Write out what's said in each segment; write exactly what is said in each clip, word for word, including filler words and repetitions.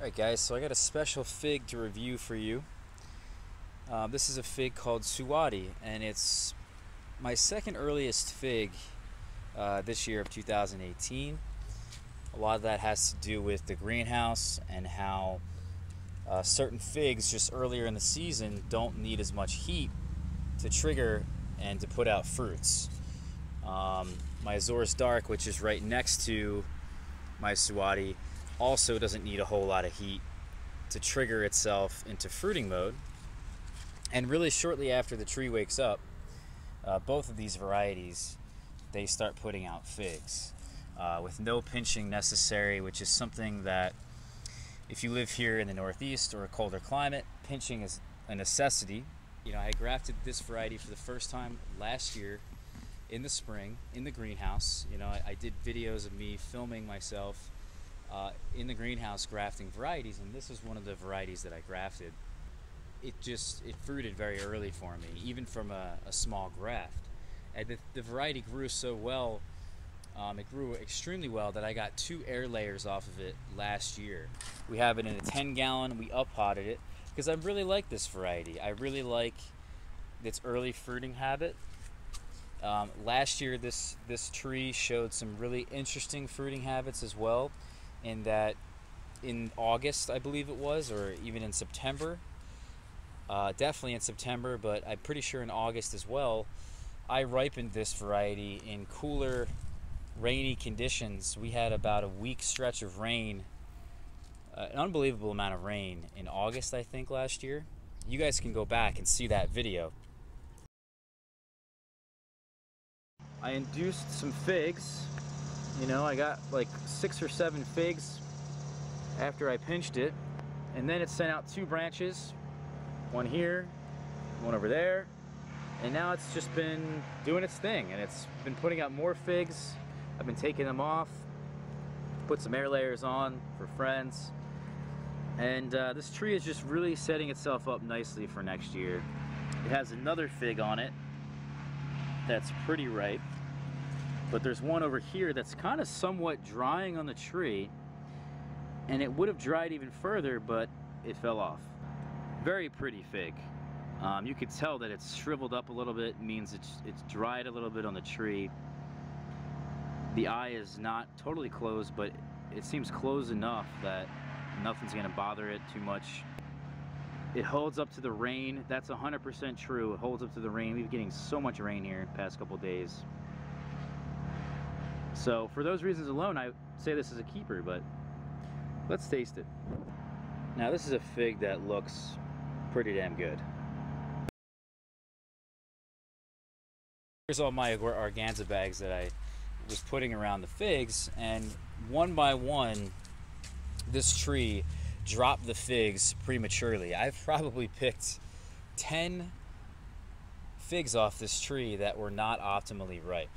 Alright guys, so I got a special fig to review for you. Uh, this is a fig called Souadi, and it's my second earliest fig uh, this year of two thousand eighteen. A lot of that has to do with the greenhouse and how uh, certain figs just earlier in the season don't need as much heat to trigger and to put out fruits. Um, my Azores Dark, which is right next to my Souadi, also doesn't need a whole lot of heat to trigger itself into fruiting mode. And really shortly after the tree wakes up, uh, both of these varieties, they start putting out figs uh, with no pinching necessary, which is something that if you live here in the Northeast or a colder climate, pinching is a necessity. You know, I grafted this variety for the first time last year in the spring in the greenhouse. You know, I, I did videos of me filming myself Uh, in the greenhouse grafting varieties, and this is one of the varieties that I grafted. It just, it fruited very early for me, even from a, a small graft. And the, the variety grew so well, um, it grew extremely well that I got two air layers off of it last year. We have it in a ten gallon, we up-potted it, because I really like this variety. I really like its early fruiting habit. Um, last year, this, this tree showed some really interesting fruiting habits as well, in that in August, I believe it was, or even in September, uh, definitely in September, but I'm pretty sure in August as well, I ripened this variety in cooler, rainy conditions. We had about a week stretch of rain, uh, an unbelievable amount of rain in August, I think, last year. You guys can go back and see that video. I induced some figs. You know, I got like six or seven figs after I pinched it, and then it sent out two branches, one here, one over there, and now it's just been doing its thing, and it's been putting out more figs. I've been taking them off, put some air layers on for friends, and uh, this tree is just really setting itself up nicely for next year. It has another fig on it that's pretty ripe. But there's one over here that's kind of somewhat drying on the tree, and it would have dried even further, but it fell off. Very pretty fig. Um, you could tell that it's shriveled up a little bit, means it's, it's dried a little bit on the tree. The eye is not totally closed, but it seems closed enough that nothing's gonna bother it too much. It holds up to the rain. That's one hundred percent true. It holds up to the rain. We've been getting so much rain here the past couple days. So for those reasons alone, I say this is a keeper, but let's taste it. Now this is a fig that looks pretty damn good. Here's all my organza bags that I was putting around the figs, and one by one, this tree dropped the figs prematurely. I've probably picked ten figs off this tree that were not optimally ripe.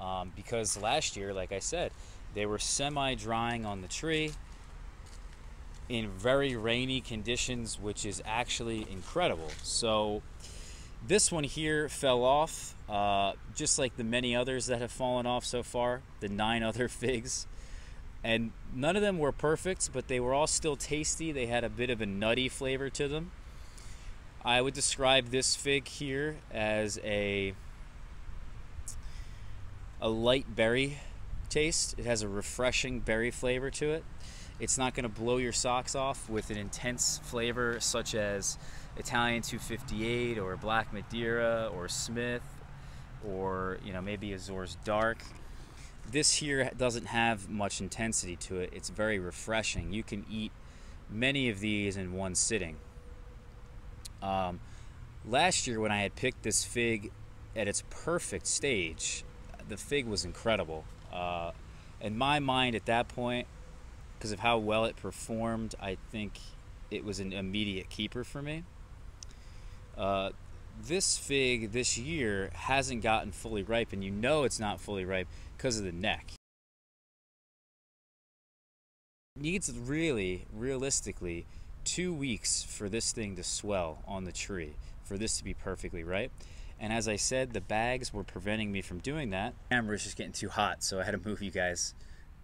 Um, because last year, like I said, they were semi-drying on the tree in very rainy conditions, which is actually incredible. So this one here fell off, uh, just like the many others that have fallen off so far, the nine other figs. And none of them were perfect, but they were all still tasty. They had a bit of a nutty flavor to them. I would describe this fig here as a... a light berry taste. It has a refreshing berry flavor to it. It's not going to blow your socks off with an intense flavor such as Italian two fifty-eight or Black Madeira or Smith, or you know, maybe Azores Dark. This here doesn't have much intensity to it. It's very refreshing. You can eat many of these in one sitting. Um, last year when I had picked this fig at its perfect stage, the fig was incredible. Uh, in my mind at that point, because of how well it performed, I think it was an immediate keeper for me. Uh, this fig this year hasn't gotten fully ripe, and you know it's not fully ripe because of the neck. It needs really, realistically, two weeks for this thing to swell on the tree, for this to be perfectly ripe. And as I said, the bags were preventing me from doing that. The camera's just getting too hot, so I had to move you guys.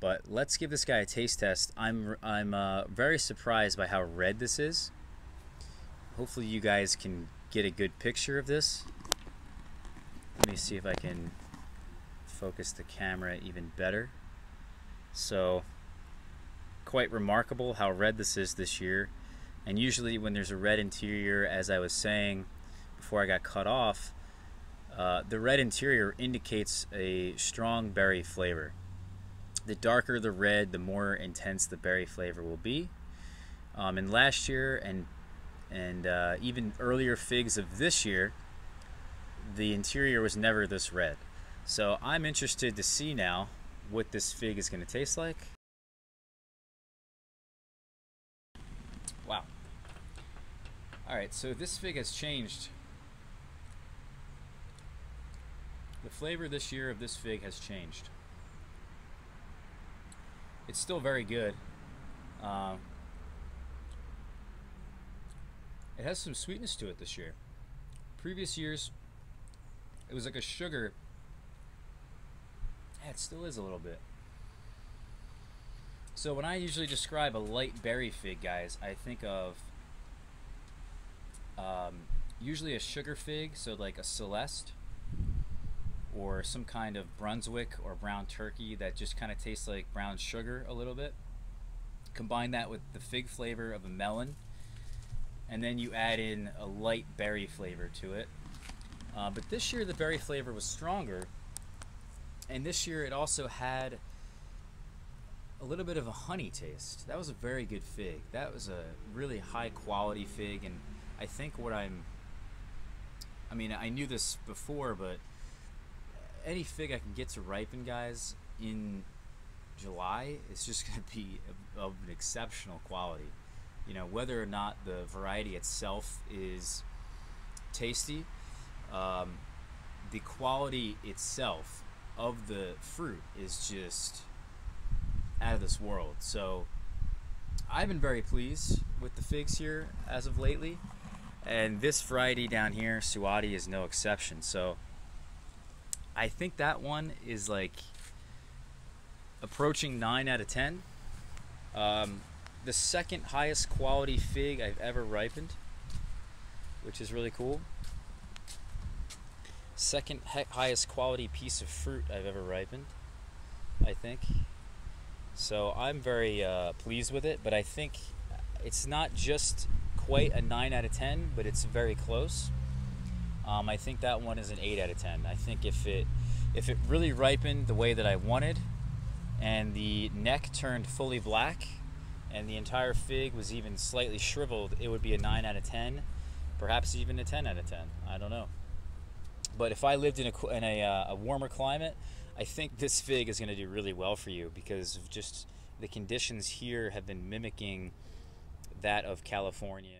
But let's give this guy a taste test. I'm, I'm uh, very surprised by how red this is. Hopefully you guys can get a good picture of this. Let me see if I can focus the camera even better. So, quite remarkable how red this is this year. And usually when there's a red interior, as I was saying before I got cut off, uh, the red interior indicates a strong berry flavor. The darker the red, the more intense the berry flavor will be. Um, and last year and, and uh, even earlier figs of this year, the interior was never this red. So I'm interested to see now what this fig is going to taste like. Wow. Alright, so this fig has changed. The flavor this year of this fig has changed. It's still very good. Um, it has some sweetness to it this year. Previous years, it was like a sugar. Yeah, it still is a little bit. So when I usually describe a light berry fig, guys, I think of um, usually a sugar fig, so like a Celeste or some kind of Brunswick or brown turkey that just kind of tastes like brown sugar a little bit. Combine that with the fig flavor of a melon, and then you add in a light berry flavor to it. Uh, but this year the berry flavor was stronger, and this year it also had a little bit of a honey taste. That was a very good fig. That was a really high quality fig, and I think what I'm, I mean, I knew this before, but any fig I can get to ripen, guys, in July, it's just going to be of an exceptional quality. You know, whether or not the variety itself is tasty, um, the quality itself of the fruit is just out of this world. So I've been very pleased with the figs here as of lately, and this variety down here, Souadi, is no exception. So I think that one is like approaching nine out of ten. Um, the second highest quality fig I've ever ripened, which is really cool. Second highest quality piece of fruit I've ever ripened, I think. So I'm very uh, pleased with it, but I think it's not just quite a nine out of ten, but it's very close. Um, I think that one is an eight out of ten. I think if it if it really ripened the way that I wanted, and the neck turned fully black, and the entire fig was even slightly shriveled, it would be a nine out of ten, perhaps even a ten out of ten. I don't know. But if I lived in a, in a, uh, a warmer climate, I think this fig is going to do really well for you, because of just the conditions here have been mimicking that of California.